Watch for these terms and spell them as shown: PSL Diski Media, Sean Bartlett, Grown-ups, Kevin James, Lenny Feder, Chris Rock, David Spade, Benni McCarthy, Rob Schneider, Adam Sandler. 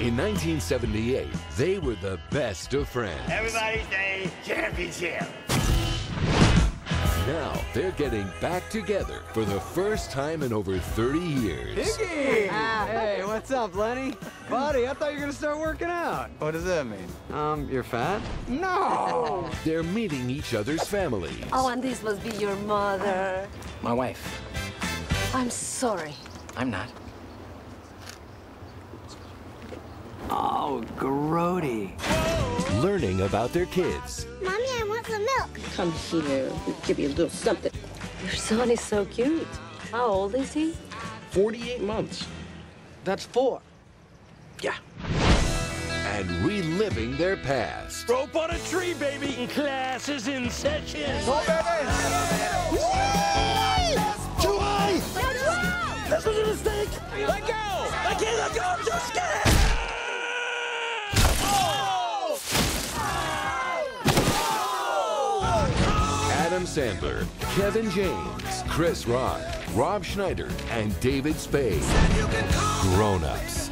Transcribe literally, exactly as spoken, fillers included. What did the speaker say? In nineteen seventy-eight, they were the best of friends. Everybody say championship. Now they're getting back together for the first time in over thirty years. Piggy! Ah, hey, what's up, Lenny? Buddy, I thought you were gonna start working out. What does that mean? Um, you're fat? No! They're meeting each other's families. Oh, and this must be your mother. My wife. I'm sorry. I'm not. Oh, grody. Learning about their kids. Mommy, I want some milk. Come here. We'll give you a little something. Your son is so cute. How old is he? forty-eight months. That's four. Yeah. And reliving their past. Rope on a tree, baby. And class is in session. Oh, baby. Too high. That's wrong. That's not a mistake. Let go. I can't let go. I'm so scared. Adam Sandler, Kevin James, Chris Rock, Rob Schneider, and David Spade. Grown-ups.